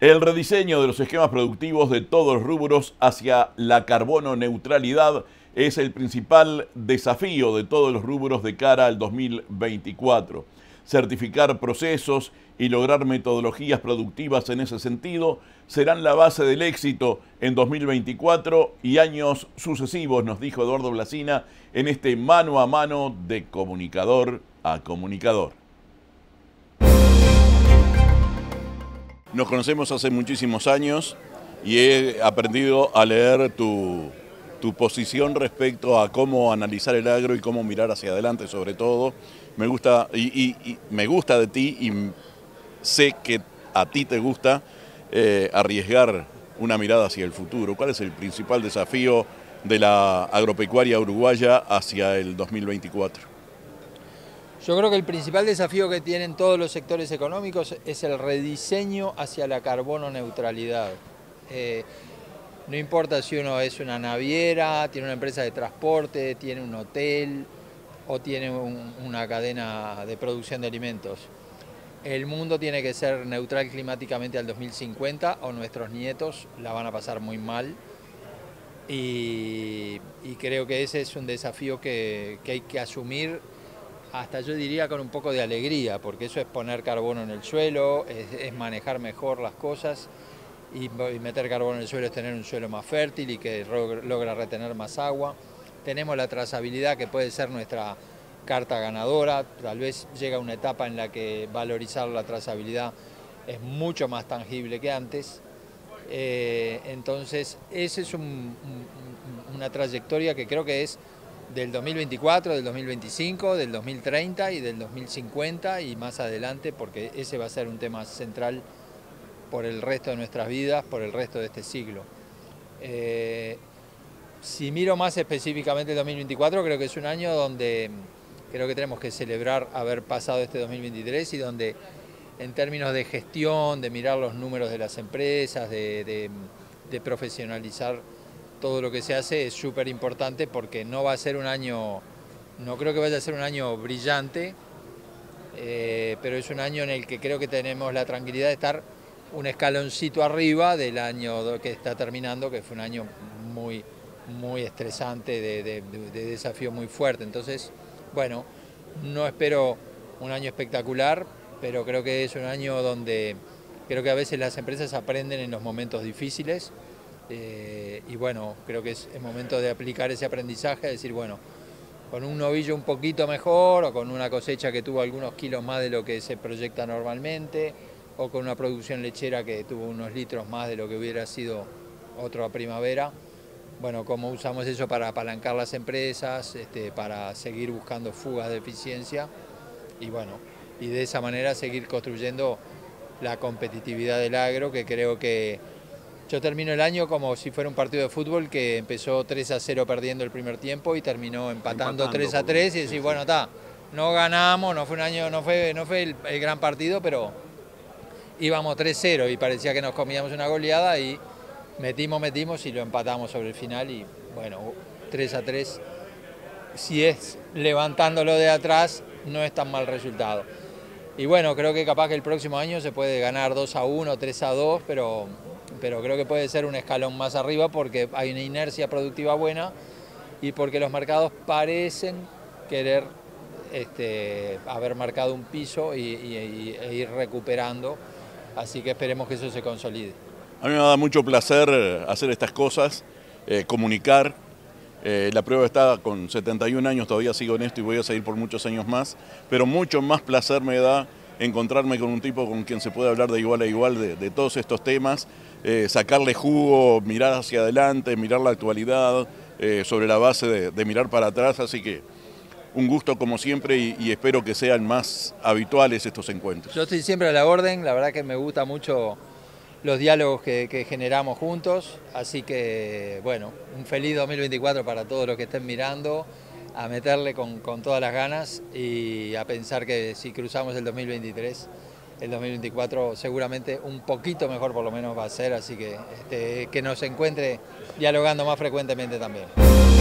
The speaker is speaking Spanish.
El rediseño de los esquemas productivos de todos los rubros hacia la carbono neutralidad es el principal desafío de todos los rubros de cara al 2024. Certificar procesos y lograr metodologías productivas en ese sentido serán la base del éxito en 2024 y años sucesivos, nos dijo Eduardo Blasina en este mano a mano de comunicador a comunicador. Nos conocemos hace muchísimos años y he aprendido a leer tu posición respecto a cómo analizar el agro y cómo mirar hacia adelante, sobre todo. Me gusta, y me gusta de ti y sé que a ti te gusta arriesgar una mirada hacia el futuro. ¿Cuál es el principal desafío de la agropecuaria uruguaya hacia el 2024? Yo creo que el principal desafío que tienen todos los sectores económicos es el rediseño hacia la carbono neutralidad. No importa si uno es una naviera, tiene una empresa de transporte, tiene un hotel o tiene una cadena de producción de alimentos. El mundo tiene que ser neutral climáticamente al 2050 o nuestros nietos la van a pasar muy mal. Y creo que ese es un desafío que hay que asumir, hasta yo diría con un poco de alegría, porque eso es poner carbono en el suelo, es manejar mejor las cosas, y meter carbono en el suelo es tener un suelo más fértil y que logra retener más agua. Tenemos la trazabilidad, que puede ser nuestra carta ganadora. Tal vez llega una etapa en la que valorizar la trazabilidad es mucho más tangible que antes. Entonces, esa es una trayectoria que creo que es del 2024, del 2025, del 2030 y del 2050 y más adelante, porque ese va a ser un tema central por el resto de nuestras vidas, por el resto de este siglo. Si miro más específicamente el 2024, creo que es un año donde creo que tenemos que celebrar haber pasado este 2023 y donde en términos de gestión, de mirar los números de las empresas, de profesionalizar todo lo que se hace es súper importante, porque no va a ser un año, no creo que vaya a ser un año brillante, pero es un año en el que creo que tenemos la tranquilidad de estar un escaloncito arriba del año que está terminando, que fue un año muy, muy estresante, de desafío muy fuerte. Entonces, bueno, no espero un año espectacular, pero creo que es un año donde creo que a veces las empresas aprenden en los momentos difíciles. Y bueno, creo que es el momento de aplicar ese aprendizaje, de decir, bueno, con un novillo un poquito mejor, o con una cosecha que tuvo algunos kilos más de lo que se proyecta normalmente, o con una producción lechera que tuvo unos litros más de lo que hubiera sido otra primavera. Bueno, cómo usamos eso para apalancar las empresas, para seguir buscando fugas de eficiencia, y bueno, y de esa manera seguir construyendo la competitividad del agro, que creo que yo termino el año como si fuera un partido de fútbol que empezó 3-0 perdiendo el primer tiempo y terminó empatando 3-3, y decir, bueno, está, no ganamos, no fue un año, no fue el gran partido, pero íbamos 3-0 y parecía que nos comíamos una goleada y metimos y lo empatamos sobre el final, y bueno, 3-3, si es levantándolo de atrás, no es tan mal resultado. Y bueno, creo que capaz que el próximo año se puede ganar 2-1, 3-2, pero creo que puede ser un escalón más arriba, porque hay una inercia productiva buena y porque los mercados parecen querer haber marcado un piso e ir recuperando, así que esperemos que eso se consolide. A mí me da mucho placer hacer estas cosas, comunicar. La prueba está, con 71 años todavía sigo en esto y voy a seguir por muchos años más, pero mucho más placer me da encontrarme con un tipo con quien se puede hablar de igual a igual de todos estos temas, sacarle jugo, mirar hacia adelante, mirar la actualidad, sobre la base de mirar para atrás, así que un gusto como siempre, y espero que sean más habituales estos encuentros. Yo estoy siempre a la orden, la verdad que me gusta mucho los diálogos que generamos juntos, así que bueno, un feliz 2024 para todos los que estén mirando, a meterle con todas las ganas y a pensar que si cruzamos el 2023, el 2024 seguramente un poquito mejor por lo menos va a ser, así que nos encuentre dialogando más frecuentemente también.